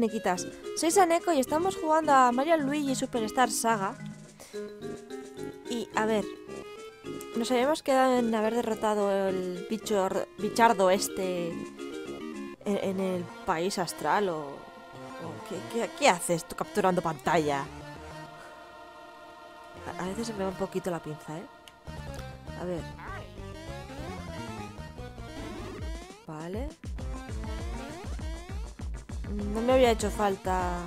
Nequitas, soy Saneko y estamos jugando a Mario Luigi Superstar Saga. Y a ver, nos habíamos quedado en haber derrotado el bichardo este en el país astral o ¿qué haces tú capturando pantalla? A veces se me va un poquito la pinza, ¿eh? A ver. Vale. No me había hecho falta.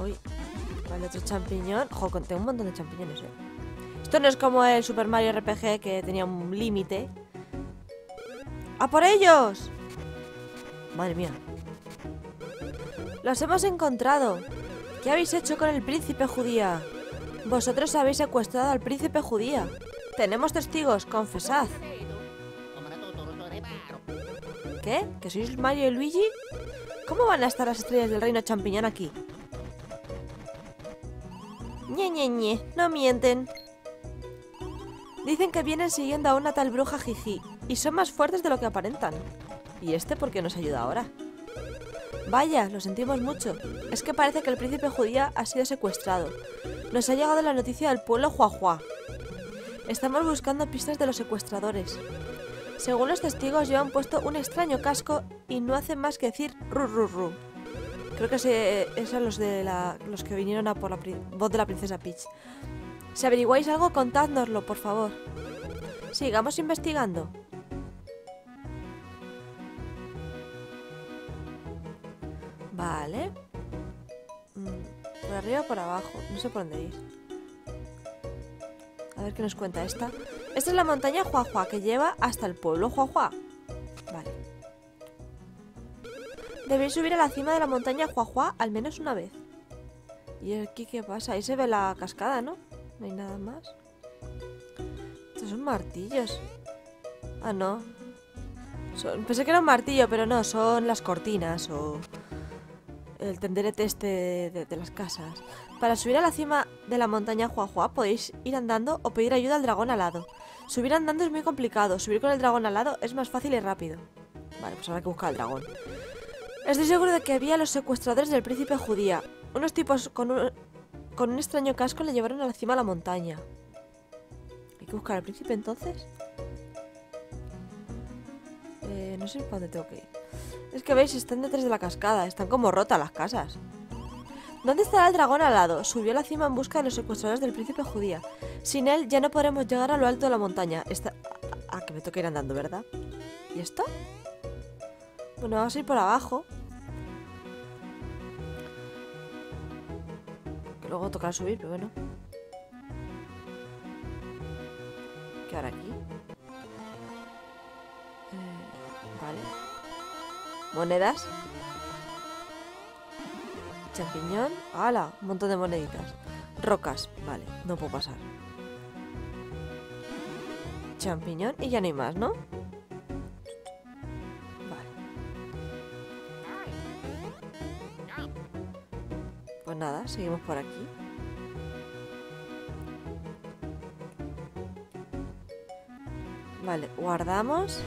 Uy. Vale, otro champiñón. Ojo, tengo un montón de champiñones, ¿eh? Esto no es como el Super Mario RPG, que tenía un límite. ¡A por ellos! Madre mía. ¡Los hemos encontrado! ¿Qué habéis hecho con el príncipe judía? Vosotros habéis secuestrado al príncipe judía. Tenemos testigos, confesad. ¿Qué? ¿Que sois Mario y Luigi? ¿Cómo van a estar las estrellas del reino champiñón aquí? Ñe, ñe, ñe, no mienten. Dicen que vienen siguiendo a una tal bruja Jiji y son más fuertes de lo que aparentan. ¿Y este por qué nos ayuda ahora? Vaya, lo sentimos mucho. Es que parece que el príncipe judía ha sido secuestrado. Nos ha llegado la noticia del pueblo Juajuá. Estamos buscando pistas de los secuestradores. Según los testigos, llevan puesto un extraño casco y no hacen más que decir ru ru ru. Creo que esos son los que vinieron a por la voz de la princesa Peach. Si averiguáis algo, contádnoslo, por favor. Sigamos investigando. Vale. Por arriba o por abajo. No sé por dónde ir. A ver qué nos cuenta esta. Esta es la montaña Juajuá que lleva hasta el pueblo Juajuá. Vale. Debéis subir a la cima de la montaña Juajuá al menos una vez. ¿Y aquí qué pasa? Ahí se ve la cascada, ¿no? No hay nada más. Estos son martillos. Ah, no. Pensé que era un martillo, pero no. Son las cortinas o... el tenderete este de las casas. Para subir a la cima de la montaña Juajuá podéis ir andando o pedir ayuda al dragón alado. Subir andando es muy complicado. Subir con el dragón alado es más fácil y rápido. Vale, pues habrá que buscar al dragón. Estoy seguro de que había los secuestradores del príncipe judía. Unos tipos con un extraño casco le llevaron a la cima de la montaña. ¿Hay que buscar al príncipe entonces? No sé para dónde tengo que ir. Es que veis, están detrás de la cascada. Están como rotas las casas. ¿Dónde estará el dragón alado? Subió a la cima en busca de los secuestradores del príncipe judía. Sin él ya no podremos llegar a lo alto de la montaña. Ah, que me toca ir andando, ¿verdad? ¿Y esto? Bueno, vamos a ir por abajo. Que luego tocará subir, pero bueno. ¿Qué hará aquí? Vale. Monedas. Champiñón. ¡Hala! Un montón de moneditas. Rocas. Vale, no puedo pasar. Champiñón. Y ya no hay más, ¿no? Vale. Pues nada, seguimos por aquí. Vale, guardamos.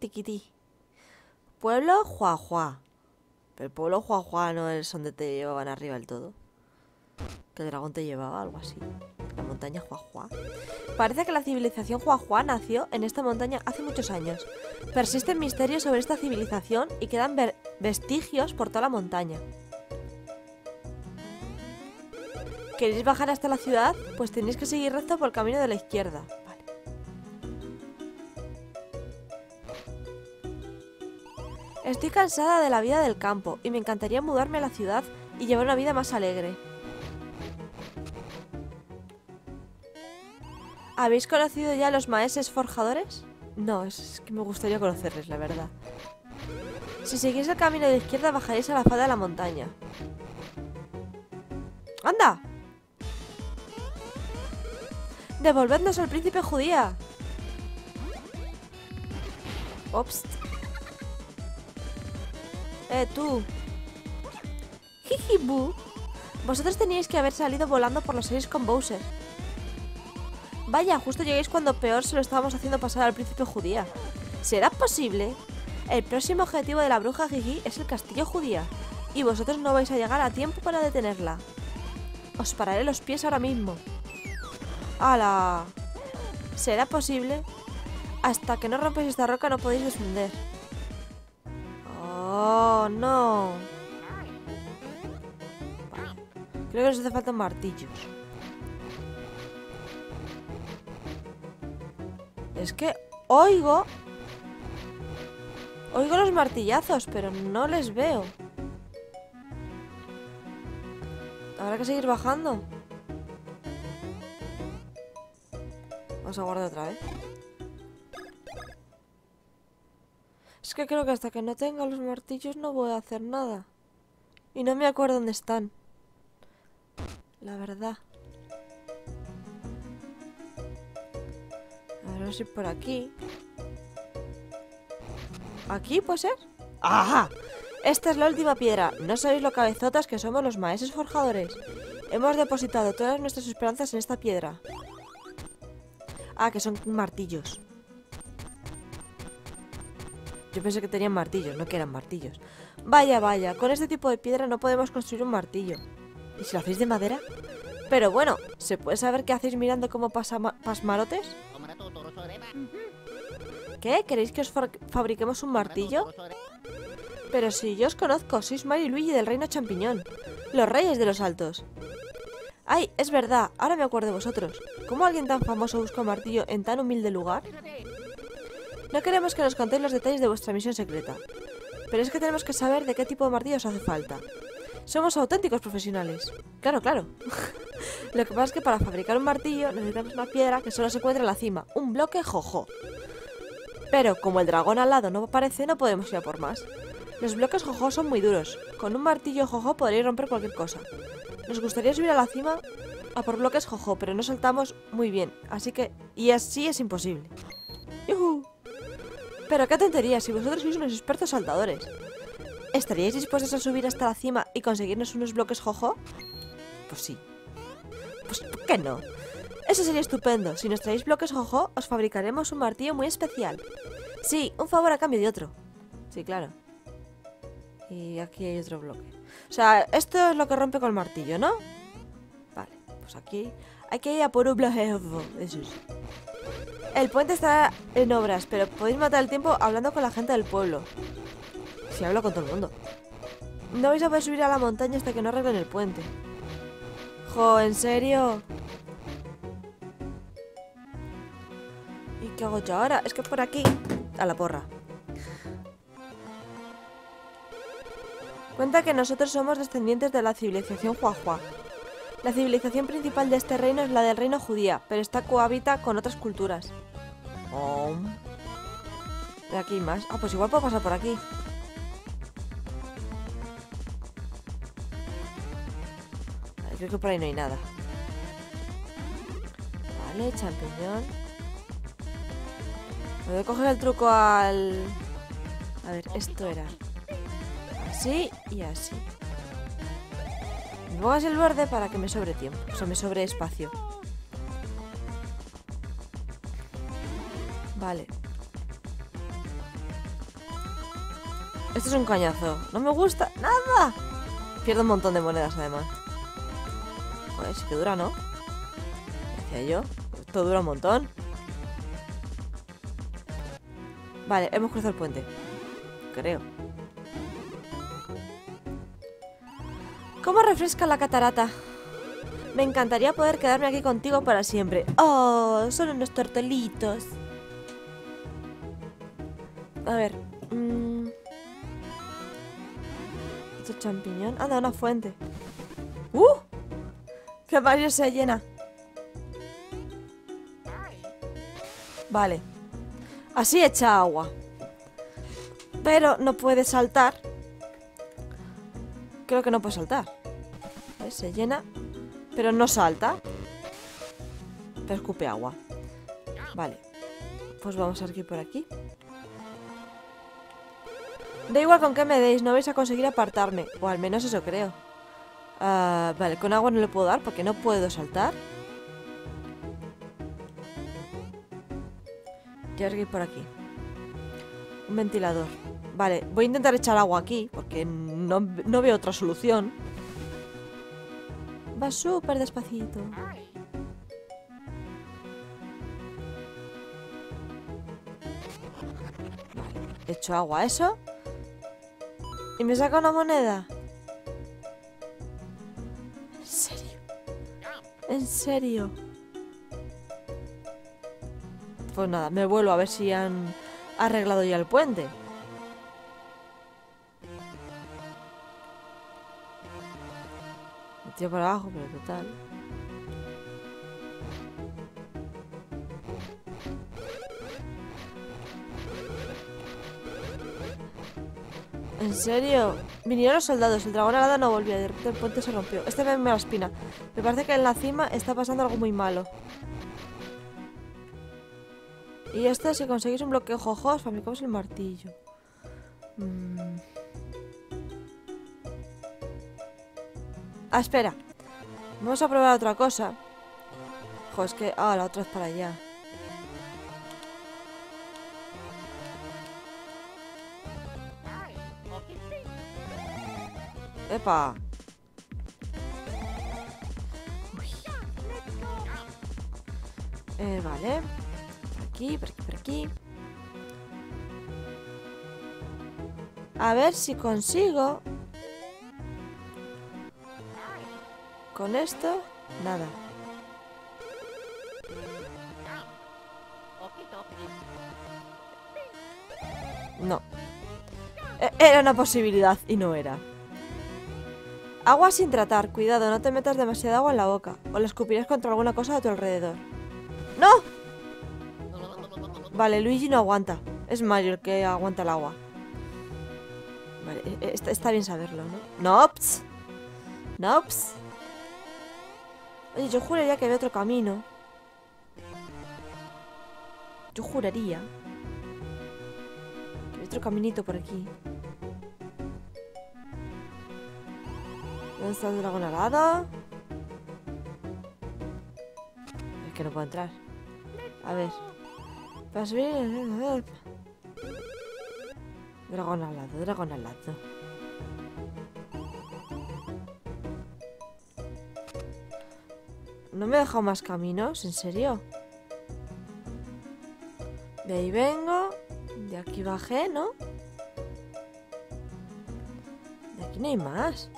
Tiquití. Pueblo Juajuá. Pero el pueblo Juajuá no es donde te llevaban arriba del todo. Que el dragón te llevaba, algo así. La montaña Juajuá. Parece que la civilización Juajuá nació en esta montaña hace muchos años. Persisten misterios sobre esta civilización y quedan vestigios por toda la montaña. ¿Queréis bajar hasta la ciudad? Pues tenéis que seguir recto por el camino de la izquierda. Estoy cansada de la vida del campo y me encantaría mudarme a la ciudad y llevar una vida más alegre. ¿Habéis conocido ya a los maestros forjadores? No, es que me gustaría conocerles, la verdad. Si seguís el camino de izquierda bajaréis a la falda de la montaña. ¡Anda! ¡Devolvednos al príncipe judía! Ops. Tú. Jiji, Boo. Vosotros teníais que haber salido volando por los aires con Bowser. Vaya, justo lleguéis cuando peor se lo estábamos haciendo pasar al príncipe Judía. ¿Será posible? El próximo objetivo de la bruja Jiji es el castillo Judía, y vosotros no vais a llegar a tiempo para detenerla. Os pararé los pies ahora mismo. ¡Hala! ¿Será posible? Hasta que no rompáis esta roca no podéis descender. ¡Oh, no! Creo que nos hace falta un martillo. Es que oigo los martillazos, pero no les veo. Habrá que seguir bajando. Vamos a guardar otra vez. Es que creo que hasta que no tenga los martillos no voy a hacer nada. Y no me acuerdo dónde están, la verdad. A ver, vamos a ir por aquí. ¿Aquí puede ser? ¡Ajá! Esta es la última piedra. No sabéis lo cabezotas que somos los maestros forjadores. Hemos depositado todas nuestras esperanzas en esta piedra. Ah, que son martillos. Yo pensé que tenían martillos, no que eran martillos. Vaya, vaya, con este tipo de piedra no podemos construir un martillo. ¿Y si lo hacéis de madera? Pero bueno, ¿se puede saber qué hacéis mirando como pasmarotes? ¿Qué? ¿Queréis que os fabriquemos un martillo? Pero si yo os conozco, sois Mario y Luigi del Reino Champiñón, los reyes de los altos. ¡Ay, es verdad! Ahora me acuerdo de vosotros. ¿Cómo alguien tan famoso busca un martillo en tan humilde lugar? No queremos que nos contéis los detalles de vuestra misión secreta, pero es que tenemos que saber de qué tipo de martillo os hace falta. Somos auténticos profesionales. Claro, claro. Lo que pasa es que para fabricar un martillo necesitamos una piedra que solo se encuentra en la cima, un bloque Jojo. Pero como el dragón al lado no aparece, no podemos ir a por más. Los bloques Jojo son muy duros. Con un martillo Jojo podréis romper cualquier cosa. Nos gustaría subir a la cima a por bloques Jojo, pero no saltamos muy bien, así que... Y así es imposible. ¡Yuhu! Pero qué tontería, si vosotros sois unos expertos saltadores. ¿Estaríais dispuestos a subir hasta la cima y conseguirnos unos bloques Jojo? Pues sí. Pues ¿por qué no? Eso sería estupendo. Si nos traéis bloques Jojo, os fabricaremos un martillo muy especial. Sí, un favor a cambio de otro. Sí, claro. Y aquí hay otro bloque. O sea, esto es lo que rompe con el martillo, ¿no? Vale, pues aquí hay que ir a por un bloque Jojo. Eso es. El puente está en obras, pero podéis matar el tiempo hablando con la gente del pueblo. Si hablo con todo el mundo. No vais a poder subir a la montaña hasta que no arreglen el puente. ¡Jo, en serio! ¿Y qué hago yo ahora? Es que por aquí... A la porra. Cuenta que nosotros somos descendientes de la civilización Juajuá. La civilización principal de este reino es la del reino Judía, pero esta cohabita con otras culturas. Oh. ¿De aquí más? Ah, pues igual puedo pasar por aquí. Creo que por ahí no hay nada. Vale, champiñón. Me voy a coger el truco al... A ver, esto era así y así. Me pongo así el borde para que me sobre tiempo. O sea, me sobre espacio. Vale. Esto es un cañazo. No me gusta nada. Pierdo un montón de monedas además. Joder, sí que dura, ¿no? Decía yo. Esto dura un montón. Vale, hemos cruzado el puente. Creo. ¿Cómo refresca la catarata? Me encantaría poder quedarme aquí contigo para siempre. ¡Oh! Son unos tortelitos. A ver. ¿Esto es champiñón? Ah, da una fuente. ¡Uh! Que Mario se llena. Vale. Así echa agua. Pero no puede saltar. Creo que no puede saltar. ¿Vale? Se llena. Pero no salta. Pero escupe agua. Vale. Pues vamos a ir por aquí. Da igual con qué me deis. No vais a conseguir apartarme. O al menos eso creo. Vale, con agua no le puedo dar porque no puedo saltar. Quiero ir por aquí. Un ventilador. Vale, voy a intentar echar agua aquí, porque no veo otra solución. Va súper despacito. Vale, echo agua a eso. Y me saca una moneda. ¿En serio? ¿En serio? Pues nada, me vuelvo a ver si han arreglado ya el puente. Me tiro para abajo, pero total. ¿En serio? Vinieron los soldados, el dragón alado no volvió, de repente el puente se rompió. Este me da la espina. Me parece que en la cima está pasando algo muy malo. Y este, si conseguís un bloque Jojo, os fabricamos el martillo. Ah, espera. Vamos a probar otra cosa. Joder, es que... Ah, la otra es para allá. ¡Epa! Uy. Vale. Por aquí, por aquí. A ver si consigo. Con esto, nada. No. Era una posibilidad y no era. Agua sin tratar. Cuidado, no te metas demasiada agua en la boca. O la escupirás contra alguna cosa a tu alrededor. ¡No! Vale, Luigi no aguanta. Es Mario el que aguanta el agua. Vale, está bien saberlo, ¿no? ¡Nops! ¡Nops! Oye, yo juraría que había otro camino. Yo juraría que había otro caminito por aquí. ¿Dónde está el dragón alado? Es que no puedo entrar. A ver. Para subir... Dragón al lado, dragón al lado. No me he dejado más caminos, ¿en serio? De ahí vengo. De aquí bajé, ¿no? De aquí no hay más.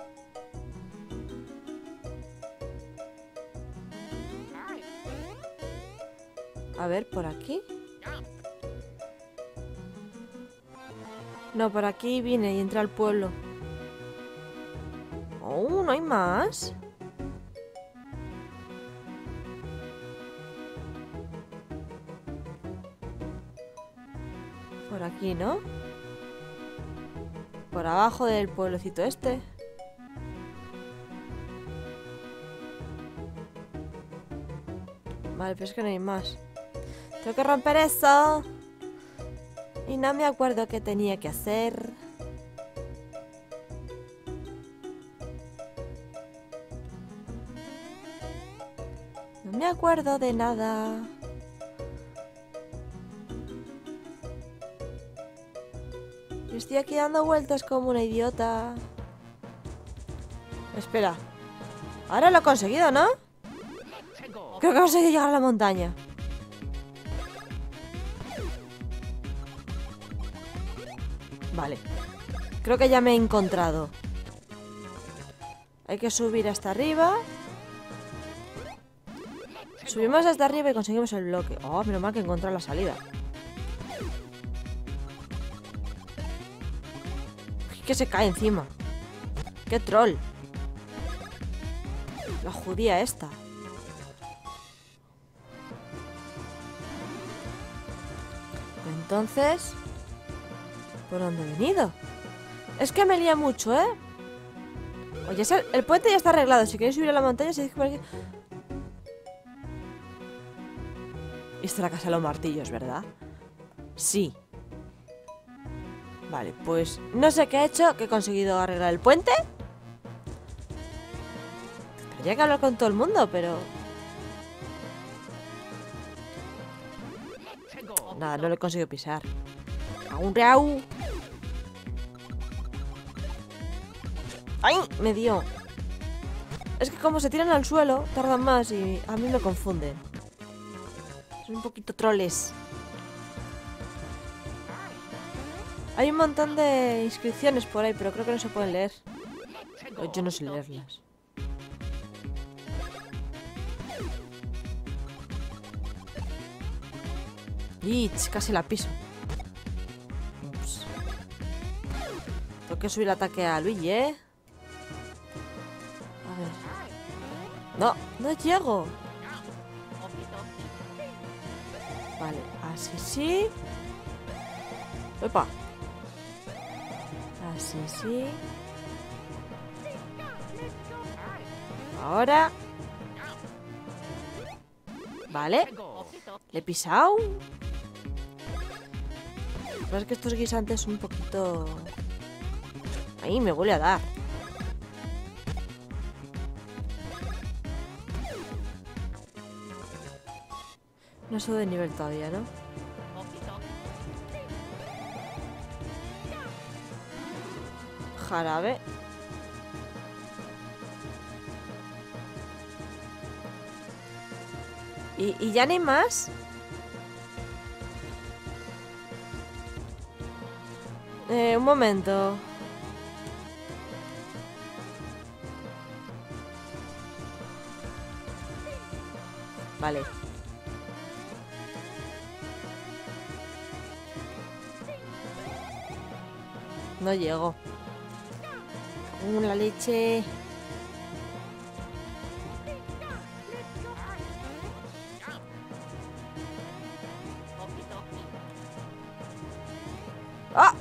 A ver, por aquí. No, por aquí vine y entré al pueblo. Oh, ¿no hay más? Por aquí, ¿no? Por abajo del pueblecito este. Vale, pero es que no hay más. Tengo que romper eso. Y no me acuerdo qué tenía que hacer. No me acuerdo de nada. Yo estoy aquí dando vueltas como una idiota. Espera. Ahora lo he conseguido, ¿no? Creo que he conseguido llegar a la montaña. Vale, creo que ya me he encontrado. Hay que subir hasta arriba. Subimos hasta arriba y conseguimos el bloque. Oh, menos mal que he encontrado la salida. Es que se cae encima. ¡Qué troll! La judía esta. Entonces... ¿Por dónde he venido? Es que me lía mucho, ¿eh? Oye, el puente ya está arreglado. Si queréis subir a la montaña, se dice por aquí. Esta es la casa de los martillos, ¿verdad? Sí. Vale, pues no sé qué he hecho, que he conseguido arreglar el puente. Tendría que hablar con todo el mundo, pero... Nada, no lo he conseguido pisar. ¡A un reau! ¡Ay! Me dio. Es que como se tiran al suelo, tardan más y a mí me confunden. Son un poquito troles. Hay un montón de inscripciones por ahí, pero creo que no se pueden leer. Yo no sé leerlas. ¡Ich! Casi la piso. Ups. Tengo que subir el ataque a Luigi, ¿eh? A ver. ¡No! ¡No llego! Vale, así sí. ¡Epa! Así sí. Ahora. Vale. ¿Le he pisado? Lo que pasa es que estos guisantes son un poquito... Ahí me vuelve a dar. No subo de nivel todavía, ¿no? Jarabe. ¿Y ya no hay más? Un momento. Vale. No llego. La leche. ¡Ah!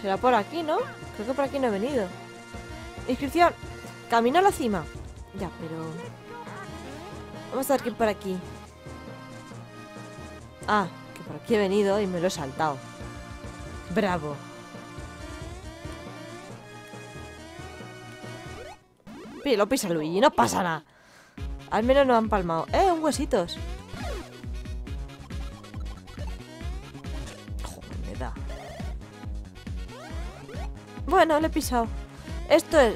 Será por aquí, ¿no? Creo que por aquí no he venido. Inscripción. Camino a la cima. Ya, pero... Vamos a ver qué por aquí. Ah, que por aquí he venido y me lo he saltado. Bravo. Lo pisa Luigi, no pasa nada. Al menos no han palmado. Un huesitos. Bueno, le he pisado. Esto es,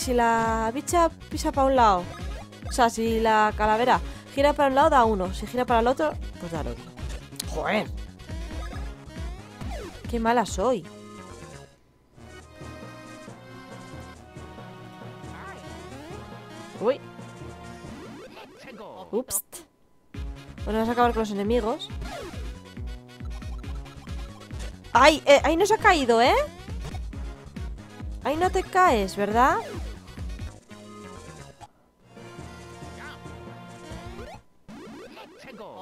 si la bicha pisa para un lado, o sea, si la calavera gira para un lado, da uno. Si gira para el otro, pues da el otro. ¡Joder! ¡Qué mala soy! ¡Uy! ¡Ups! Bueno, vamos a acabar con los enemigos. ¡Ay! ¡Ahí no se ha caído, eh! Ahí no te caes, ¿verdad?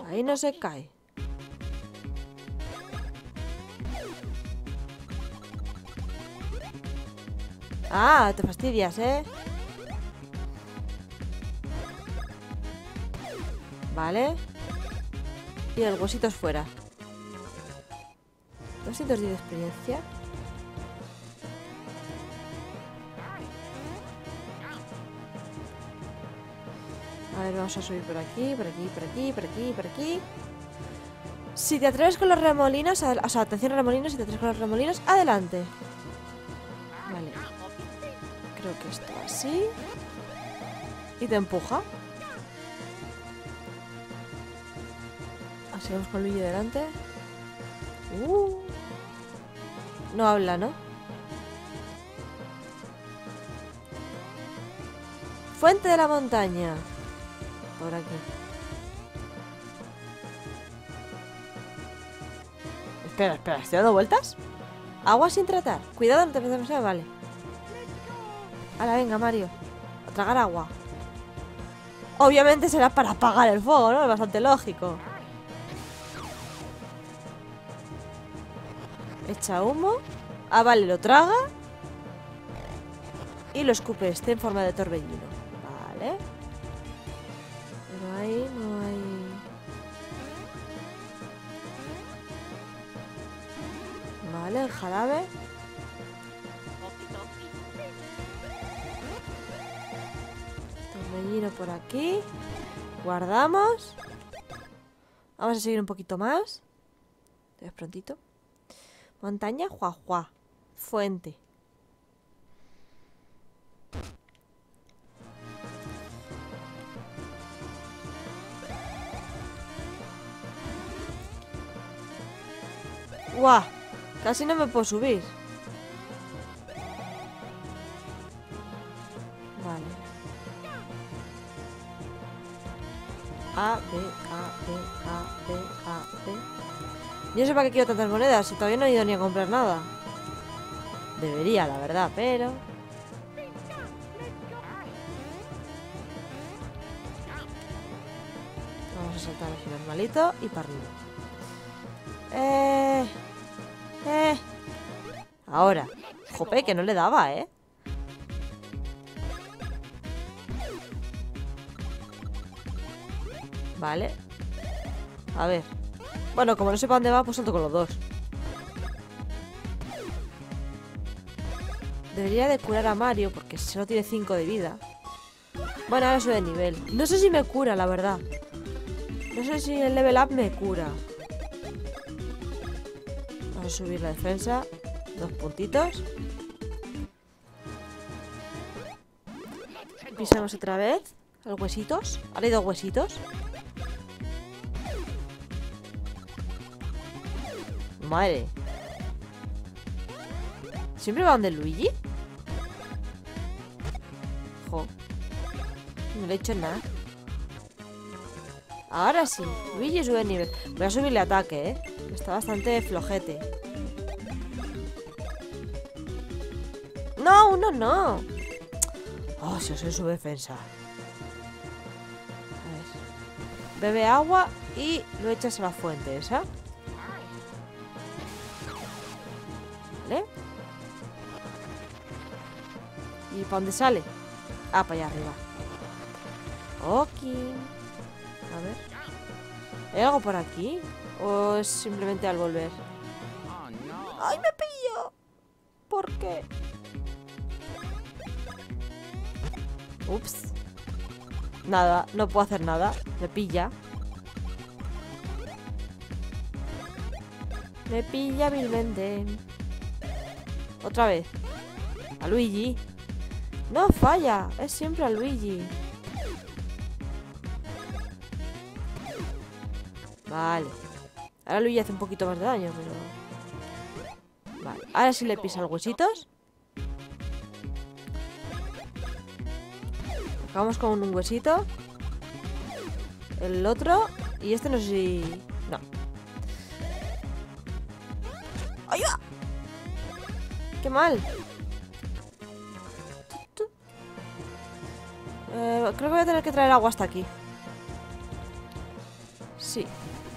Ahí no se cae. Ah, te fastidias, ¿eh? Vale. Y el huesito es fuera. 210 de experiencia. A ver, vamos a subir por aquí, por aquí, por aquí, por aquí, por aquí. Si te atreves con los remolinos, o sea, atención a remolinos, si te atreves con los remolinos, adelante. Vale. Creo que esto así. Y te empuja. Así vamos con Luigi delante. No habla, ¿no? Fuente de la montaña. Por aquí. Espera, espera, ¿estoy dando vueltas? Agua sin tratar. Cuidado, no te pensemos, vale. Hala, venga, Mario. A tragar agua. Obviamente será para apagar el fuego, ¿no? Es bastante lógico. Echa humo. Ah, vale, lo traga. Y lo escupe, esté en forma de torbellino. Vale. No hay ¿vale? El jarabe. Me giro por aquí. Guardamos. Vamos a seguir un poquito más. Te ves prontito. Montaña Juajuá. Fuente. ¡Guau! Casi no me puedo subir. Vale. A, B, A, B, A, B, A, B. Yo sé para qué quiero tantas monedas, si todavía no he ido ni a comprar nada. Debería, la verdad, pero... Vamos a saltar aquí normalito y para arriba. Ahora. Jope, que no le daba, ¿eh? Vale. A ver. Bueno, como no sé para dónde va, pues salto con los dos. Debería de curar a Mario, porque solo tiene 5 de vida. Bueno, ahora sube de nivel. No sé si me cura, la verdad. No sé si el level up me cura. Vamos a subir la defensa. 2 puntitos. Pisamos otra vez a los huesitos. Ahora hay 2 huesitos. Madre. ¿Siempre va donde Luigi? Jo. No le he hecho nada. Ahora sí. Luigi sube el nivel. Voy a subirle ataque, ¿eh? Está bastante flojete. ¡No! ¡Uno no! ¡Oh, si os soy su defensa! A ver. Bebe agua y lo echas a la fuente esa. ¿Vale? ¿Y para dónde sale? Ah, para allá arriba. Ok. A ver. ¿Hay algo por aquí? ¿O es simplemente al volver? ¡Ay, me pillo! ¿Por qué? Ups. Nada, no puedo hacer nada. Me pilla. Me pilla vilmente. Otra vez. A Luigi. No falla, es siempre a Luigi. Vale. Ahora Luigi hace un poquito más de daño, pero... Vale, ahora sí le pisa los huesitos. Acabamos con un huesito. El otro. Y este no sé si... No. ¡Ayuda! ¡Qué mal! Creo que voy a tener que traer agua hasta aquí. Sí,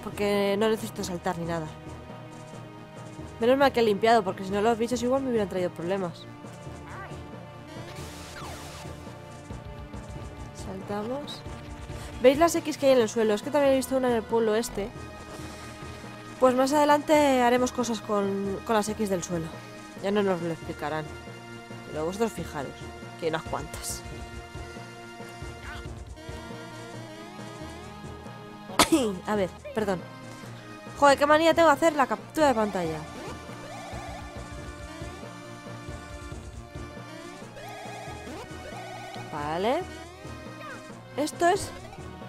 porque no necesito saltar ni nada. Menos mal que he limpiado, porque si no los bichos igual me hubieran traído problemas. Saltamos. ¿Veis las X que hay en el suelo? Es que también he visto una en el pueblo este. Pues más adelante haremos cosas con las X del suelo. Ya no nos lo explicarán. Pero vosotros fijaros, que hay unas cuantas. A ver, perdón. Joder, qué manía tengo de hacer la captura de pantalla. Vale. Esto es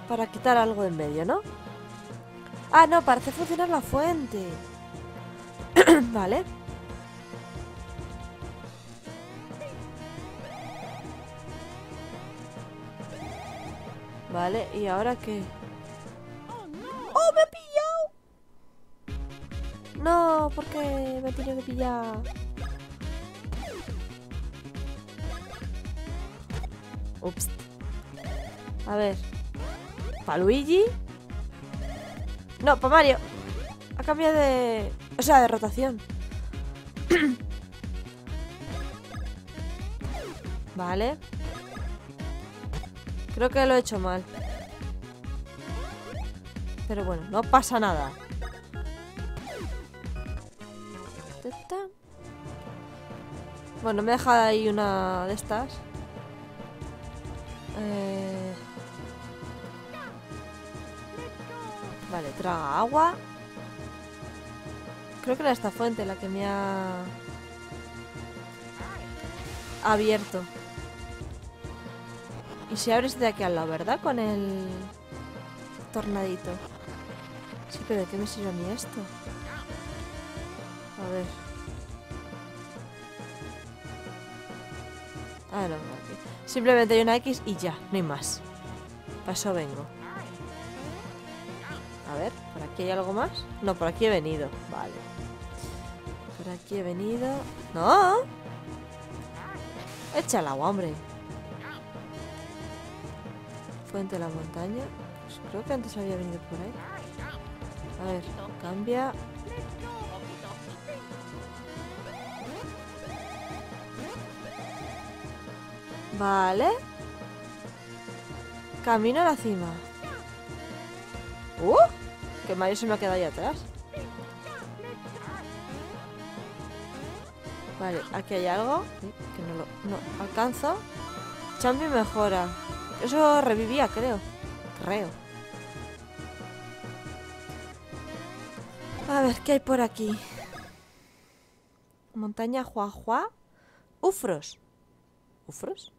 para quitar algo de en medio, ¿no? Ah, no, para hacer funcionar la fuente. Vale. Vale, ¿y ahora qué? ¡Oh, me he pillado! No, porque me he tenido que pillar. Ups. A ver. ¿Para Luigi? No, para Mario. Ha cambiado de... O sea, de rotación. Vale. Creo que lo he hecho mal. Pero bueno, no pasa nada. Bueno, me deja ahí una de estas. Vale, traga agua. Creo que era esta fuente la que me ha abierto. Y se abre de aquí al lado, ¿verdad? Con el tornadito. Sí, pero ¿de qué me sirve a mí esto? A ver. Ah, no, aquí. Simplemente hay una X y ya, no hay más. Paso vengo. A ver, ¿por aquí hay algo más? No, por aquí he venido. Vale. Por aquí he venido. ¡No! Echa el agua, hombre. Fuente de la montaña. Pues creo que antes había venido por ahí. A ver, cambia. Vale. Camino a la cima. Que Mario se me ha quedado ahí atrás. Vale, aquí hay algo. Que no alcanzo. Champion mejora. Eso revivía, creo. A ver, ¿qué hay por aquí? Montaña Juajuá. Ufros. ¿Ufros?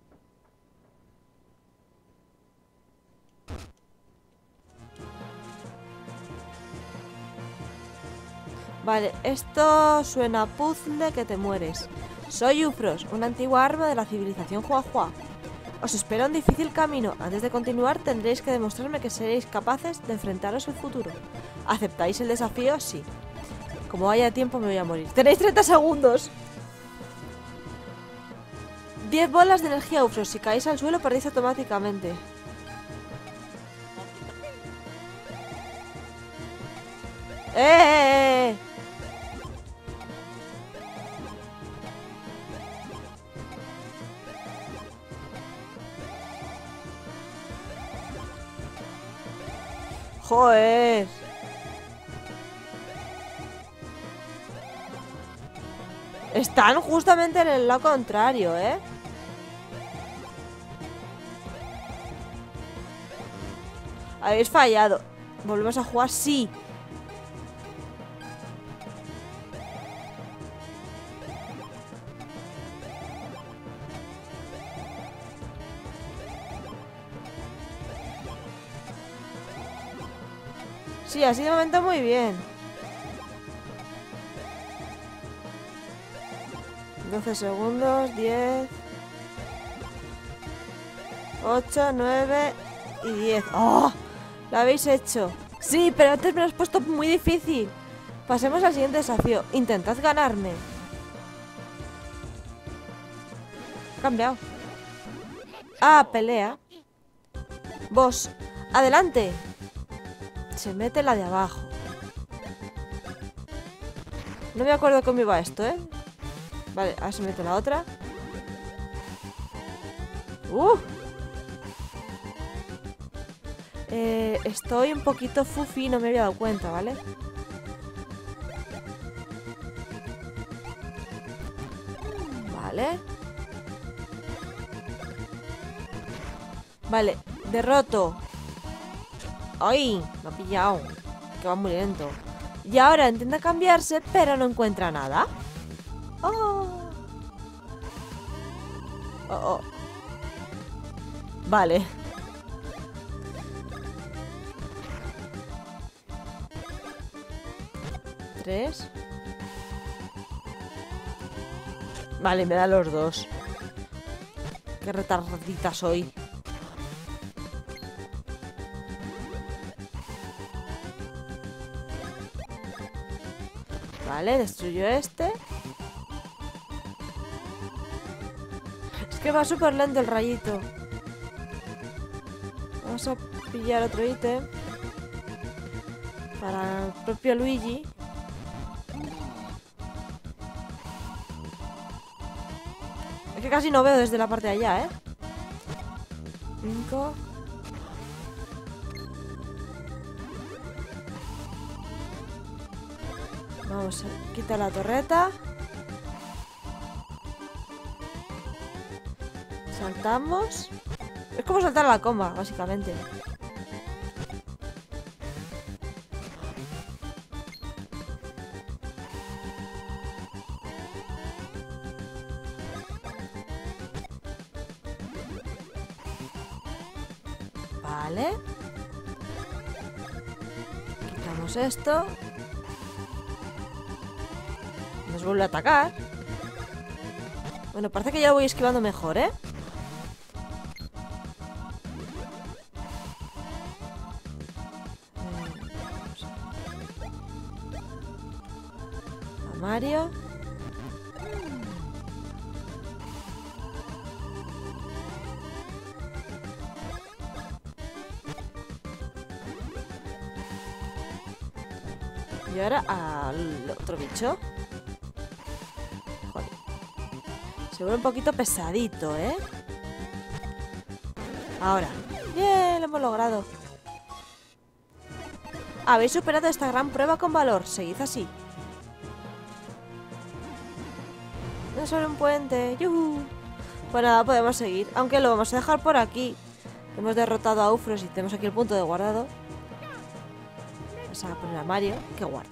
Vale, esto suena a puzzle que te mueres. Soy Ufros, una antigua arma de la civilización Juajuá. Os espera un difícil camino. Antes de continuar tendréis que demostrarme que seréis capaces de enfrentaros al futuro. ¿Aceptáis el desafío? Sí. Como haya tiempo me voy a morir. ¡Tenéis 30 segundos! 10 bolas de energía Ufros. Si caéis al suelo perdéis automáticamente. ¡Eh! ¡Joder! Están justamente en el lado contrario, ¿eh? Habéis fallado. ¿Volvemos a jugar? Sí. Sí, así de momento muy bien. 12 segundos, 10, 8, 9 y 10. ¡Oh! Lo habéis hecho. Sí, pero antes me lo has puesto muy difícil. Pasemos al siguiente desafío. Intentad ganarme. Cambiado. Ah, pelea. Vos, adelante. Se mete la de abajo. No me acuerdo cómo iba esto, ¿eh? Vale, ahora se mete la otra. Estoy un poquito fufi, no me había dado cuenta, ¿vale? Vale. Vale, derroto. ¡Ay! Me ha pillado. Que va muy lento. Y ahora intenta cambiarse, pero no encuentra nada. Oh. Vale. Tres. Vale, me da los dos. Qué retardita soy. Vale, destruyo este. Es que va súper lento el rayito. Vamos a pillar otro ítem. Para el propio Luigi. Es que casi no veo desde la parte de allá, ¿eh? 5. Vamos a quitar la torreta. Saltamos. Es como saltar a la comba, básicamente. Vale. Quitamos esto. Nos vuelve a atacar. Bueno, parece que ya lo voy esquivando mejor, ¿eh? A Mario. Y ahora al otro bicho. Joder. Se vuelve un poquito pesadito, ¿eh? Ahora. ¡Bien! Lo hemos logrado. Habéis superado esta gran prueba con valor. Seguid así. No sobre un puente. ¡Yuhu! Pues nada, podemos seguir. Aunque lo vamos a dejar por aquí. Hemos derrotado a Ufros y tenemos aquí el punto de guardado. A poner a Mario, que guarde.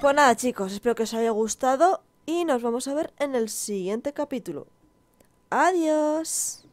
Pues nada, chicos, espero que os haya gustado y nos vamos a ver en el siguiente capítulo. ¡Adiós!